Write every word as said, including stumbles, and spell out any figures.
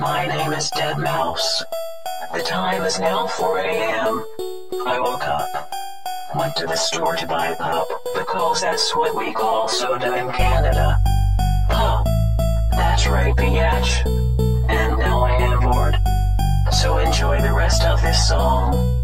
My name is Deadmau five. The time is now four A M I woke up, went to the store to buy pop, because that's what we call soda in Canada. Pop. That's right, biatch. And now I am bored. So enjoy the rest of this song.